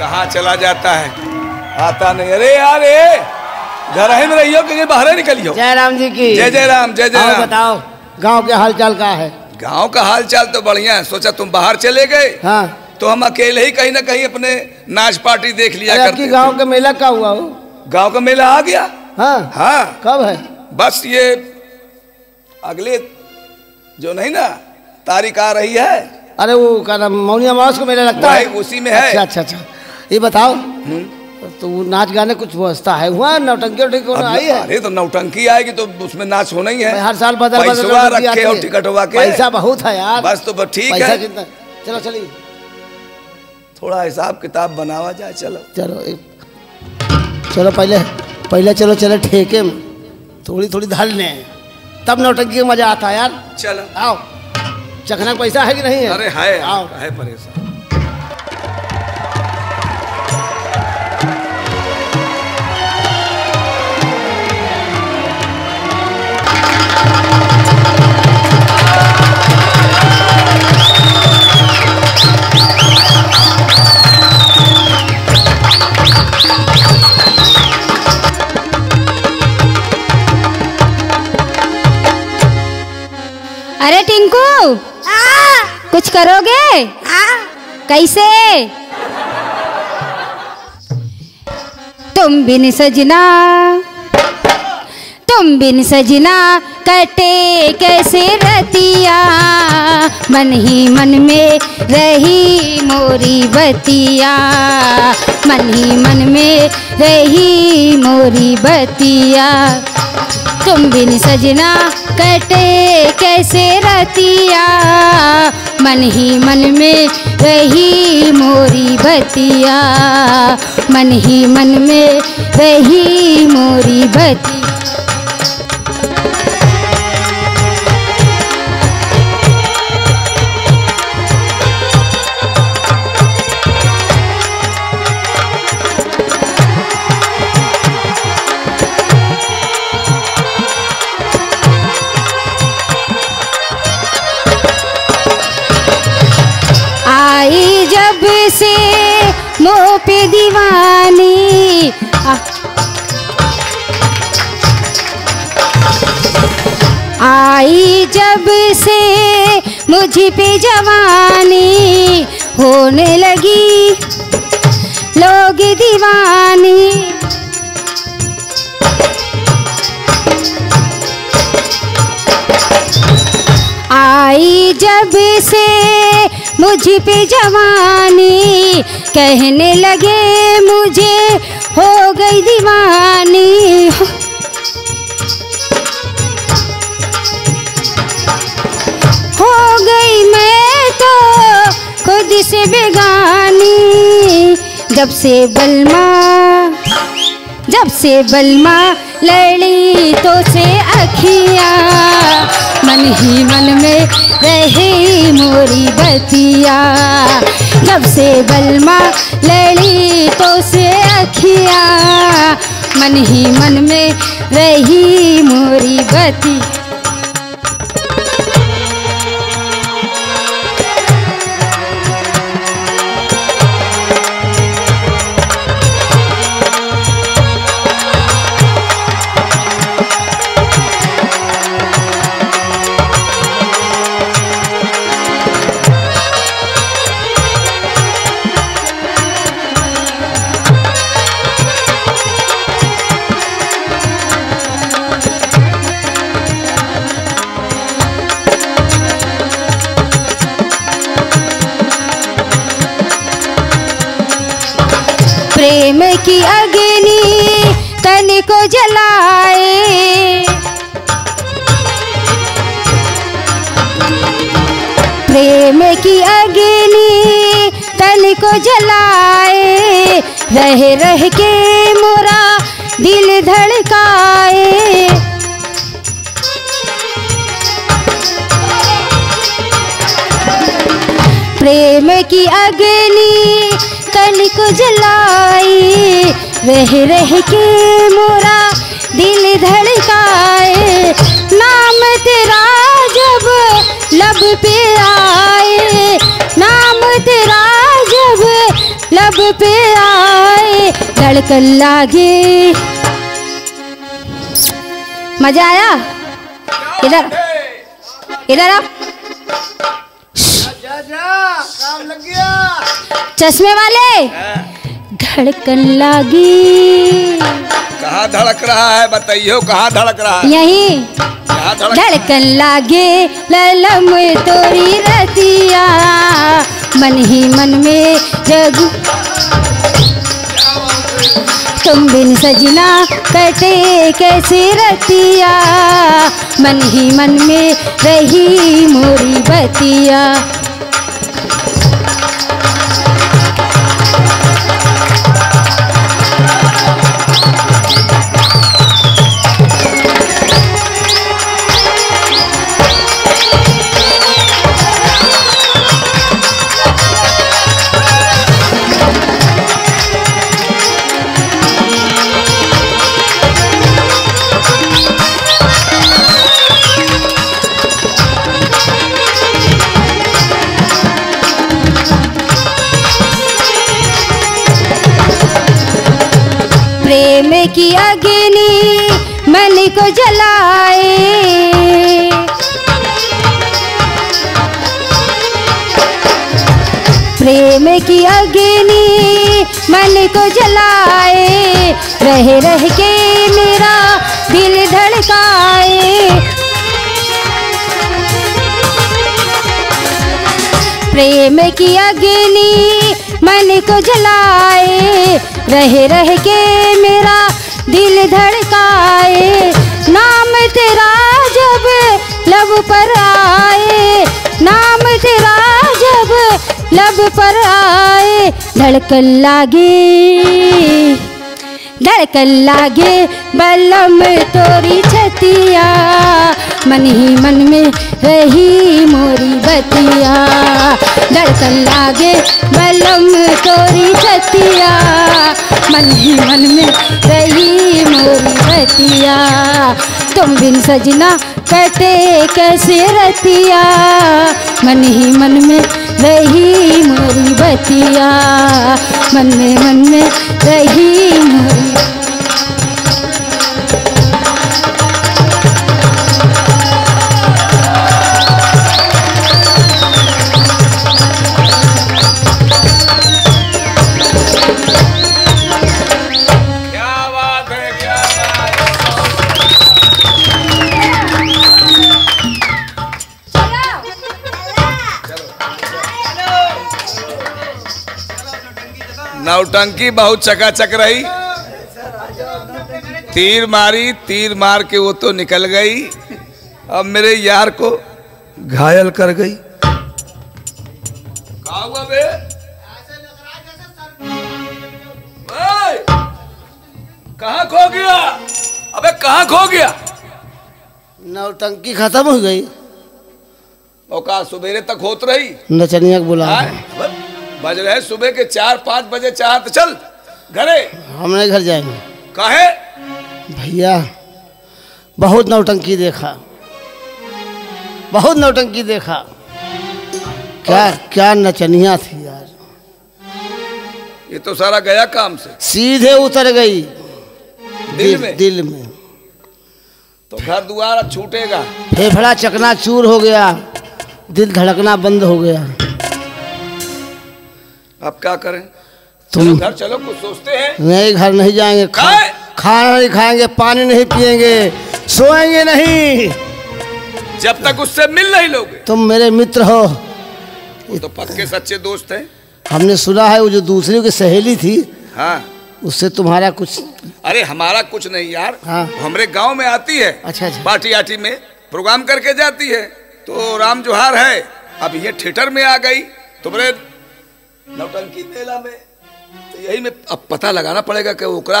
कहाँ चला जाता है, आता नहीं। अरे यार घर में रहियो कि बाहर निकलियो। जय राम जी की जय। जय राम, जय जय राम। बताओ गांव के हालचाल क्या है? गांव का हालचाल तो बढ़िया है। सोचा तुम बाहर चले गए हाँ। तो हम अकेले ही कहीं ना कहीं अपने नाच पार्टी देख लिया करते। गांव का मेला क्या हुआ? गांव का मेला आ गया हाँ हाँ। कब है? बस ये अगले जो नहीं ना तारीख आ रही है। अरे वो मौनी अमावस को मेला लगता है, उसी में है। अच्छा अच्छा, ये बताओ तो नाच गाने कुछ व्यवस्था है? हुआ नौटंकी आई है? अरे तो नौटंकी आएगी तो उसमें नाच होना ही है। हर साल बदल रखे हो टिकट हुआ के। पैसा बहुत है यार। बस तो ठीक है, चलो चलिए थोड़ा हिसाब किताब बनावा जाए। चलो चलो चलो पहले पहले चलो चलो ठेके में थोड़ी थोड़ी धर लें, तब नौटंकी मजा आता है यार। चलो आओ। चखना पैसा है कि नहीं है? अरे है, आओ है परेशान। अरे टिंकू कुछ करोगे? कैसे? तुम बिन सजना कटे कैसे रतिया, मन ही मन में रही मोरी बतिया, मन ही मन में रही मोरी बतिया। तुम बिन सजना कटे कैसे रतिया, मन ही मन में रही मोरी बतिया, मन ही मन में रही मोरी बतिया। से मोह पे दीवानी आई, जब से मुझ पे जवानी, होने लगी लोग दीवानी। आई जब से मुझ पे जवानी, कहने लगे मुझे हो गई दीवानी। हो गई मैं तो खुद से बेगानी, जब से बलमा लड़ी तो से अखिया, मन ही मन में रही मोरी बतिया, जब से बलमा लड़ी तो से अखिया, मन ही मन में रही मोरी बतिया। प्रेम की अग्नि तन को जलाए, प्रेम की अग्नि तन को जलाए, रह के मोरा दिल धड़काए, प्रेम की अग्नि तन को जलाई, रह के मोरा दिल धड़काए, नाम तेरा जब लब पे आए, नाम तेरा जब लब पे आए धड़कन लागे। मजा आया? इधर इधर आप काम लग गया चश्मे वाले। धड़कन लागी कहाँ धड़क रहा है बताइयो, कहाँ धड़क रहा है? यहीं धड़कन लागे ललम तोरी रतिया मन ही मन में जगू। तुम बिन सजना कटे कैसे रतिया मन ही मन में रही मोरी बतिया। प्रेम की अग्नि मन को जलाए प्रेम की अग्नि मन को जलाए रह के मेरा दिल धड़काए। प्रेम की अग्नि मन को जलाए रह के मेरा दिल धड़काए। नाम तेरा जब लब पर आए नाम तेरा जब लब पर आए धड़कन लागे धड़कन लागे बलम तोरी छतिया मन ही मन में रही मोरी बतिया। धड़कन लागे बलम तोरी छतिया मन ही मन में रही मोरी बतिया। तुम बिन सजना कटे कैसे रतिया मन ही मन में रही मोरी बतिया। मन में रही मोरी। नौटंकी बहुत चकाचक रही, तीर मारी, तीर मार के वो तो निकल गई, अब मेरे यार को घायल कर गई। क्या हुआ बे? कहाँ खो गया? अबे कहाँ खो गया? नौटंकी खत्म हो गई। औका सुबेरे तक होत रही। नचनिया को बुला बज रहे सुबह के 4-5 बजे, चाह तो चल घरे। हमने घर जाएंगे। काहे? भैया बहुत नौटंकी देखा, बहुत नौटंकी देखा। क्या क्या नचनिया थी यार, ये तो सारा गया काम से, सीधे उतर गई दिल में। तो घर द्वार छूटेगा, फेफड़ा चकनाचूर हो गया, दिल धड़कना बंद हो गया। अब क्या करें? तुम घर चलो, कुछ सोचते हैं? नहीं, घर नहीं जाएंगे। खाना नहीं खाएंगे, पानी नहीं पिएंगे, सोएंगे नहीं जब तक उससे मिल नहीं लोगे। तुम मेरे मित्र हो, वो तो पक्के सच्चे दोस्त हैं। हमने सुना है वो जो दूसरी की सहेली थी, हाँ, उससे तुम्हारा कुछ? अरे हमारा कुछ नहीं यार, हाँ। हमारे गाँव में आती है, अच्छा, पार्टी आटी में प्रोग्राम करके जाती है, तो राम जोहार है। अब ये थिएटर में आ गई तुम्हारे नौटंकी मेला में, तो यही में अब पता लगाना पड़ेगा कि ओकरा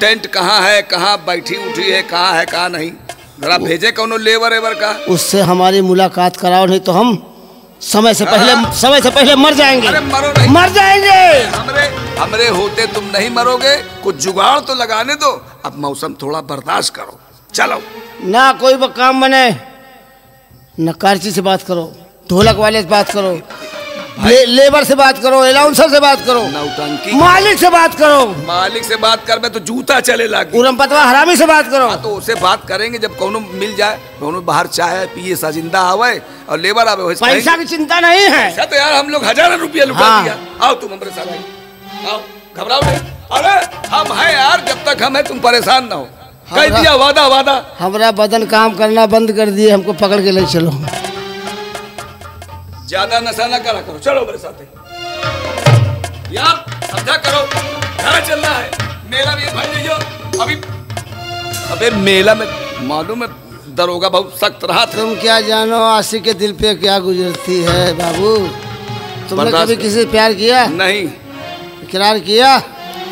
टेंट कहाँ है, कहाँ बैठी उठी है, कहाँ नहीं। जरा भेजे कोनो लेबर एबर का, उससे हमारी मुलाकात कराओ, नहीं तो हम समय से पहले मर जाएंगे। अरे मरो नहीं, मर जाएंगे। हमरे होते तुम नहीं मरोगे, कुछ जुगाड़ तो लगाने दो। अब मौसम थोड़ा बर्दाश्त करो, चलो ना कोई काम बने, न कार्ची से बात करो, ढोलक वाले से बात करो, लेबर से बात करो, अलाउंसर से बात करो, नौटंकी मालिक से बात करो। मालिक से बात कर मैं तो जूता चले लागे। रंपत हरामी से बात करो। तो उससे बात करेंगे जब कोनो मिल जाए, कोनो बाहर चाय पिए साजिंदा आवे और लेबर आवे। पैसा की चिंता नहीं है तो यार हम लोग हजारों रुपया लुटा दिया। आओ तुम हमारे साथ, आओ घबराओ नहीं। अरे हम है यार, जब तक हम है तुम परेशान ना हो। कह दिया वादा वादा। हमारा बदन काम करना बंद कर दिए, हमको पकड़ के ले चलो। ज्यादा नशा ना करा करो, चलो मेरे साथ यार, समझा करो घर चलना है। मेला भी भाई लीजिए अभी। अबे मेला में मालूम है दरोगा बहुत सख्त रहा था। तुम क्या जानो आशिक के दिल पे क्या गुजरती है बाबू। तुमने कभी किसी से प्यार किया? नहीं। इकरार किया?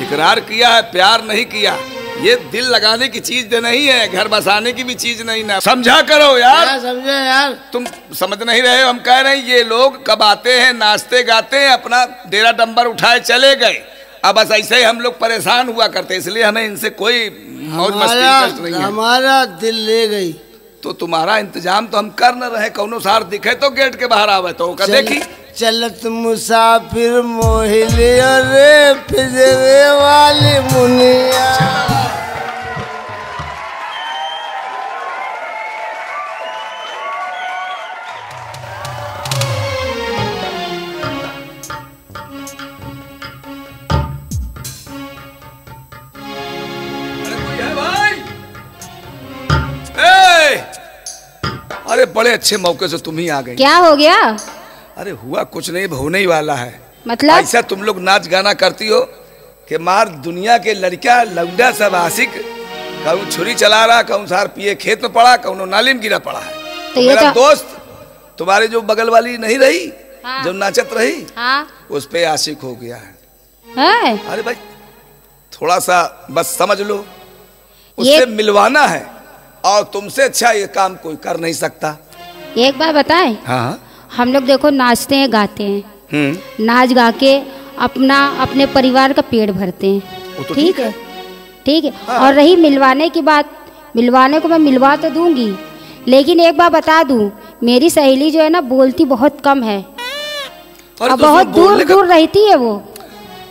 इकरार किया है, प्यार नहीं किया। ये दिल लगाने की चीज नहीं है, घर बसाने की भी चीज नहीं ना। समझा करो यार, समझे यार। तुम समझ नहीं रहे हो। हम कह रहे हैं ये लोग कब आते हैं, नाचते गाते हैं, अपना डेरा डंबर उठाए चले गए। अब बस ऐसे ही हम लोग परेशान हुआ करते, इसलिए हमें इनसे कोई मौज मस्ती कष्ट नहीं है। हमारा दिल ले गई। तो तुम्हारा इंतजाम तो हम कर न रहे। कौनो सार दिखे तो गेट के बाहर आवे तो देखी। चलत मुसाफिर मोहिलिया रे पिजरे वाली मुनिया। अरे बड़े अच्छे मौके से तुम ही आ गई। क्या हो गया? अरे हुआ कुछ नहीं, होने ही वाला है। मतलब ऐसा तुम लोग नाच गाना करती हो कि मार दुनिया के लड़का लौंडा सब आशिक, कहूँ छुरी चला रहा, कहूँ सार पिए खेत में पड़ा, कहूँ नाली में गिरा पड़ा है। तो मेरा दोस्त तुम्हारे जो बगल वाली नहीं रही, हाँ। जो नाचत रही, हाँ। उस पे आशिक हो गया है। अरे भाई थोड़ा सा बस समझ लो, उससे मिलवाना है और तुमसे अच्छा ये काम कोई कर नहीं सकता। एक बार बताएं, हाँ। हम लोग देखो नाचते हैं गाते हैं, नाच गा के अपना अपने परिवार का पेट भरते हैं। वो तो ठीक है, ठीक है, हाँ। और रही मिलवाने की बात, मिलवाने को मैं मिलवा तो दूंगी, लेकिन एक बार बता दूं मेरी सहेली जो है ना बोलती बहुत कम है और बहुत दूर दूर रहती है वो।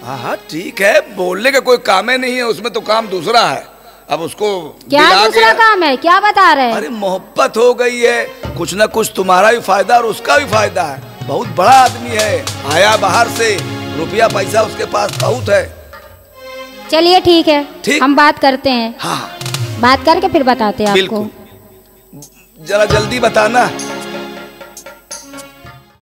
हाँ ठीक है, बोलने का कोई काम नहीं है उसमें, तो काम दूसरा है। अब उसको क्या दूसरा काम है? क्या बता रहे हैं? अरे मोहब्बत हो गई है, कुछ ना कुछ तुम्हारा भी फायदा और उसका भी फायदा है। बहुत बड़ा आदमी है, आया बाहर से, रुपया पैसा उसके पास बहुत है। चलिए ठीक है, ठीक? हम बात करते हैं, हाँ। बात करके फिर बताते हैं आपको। जरा जल्दी बताना।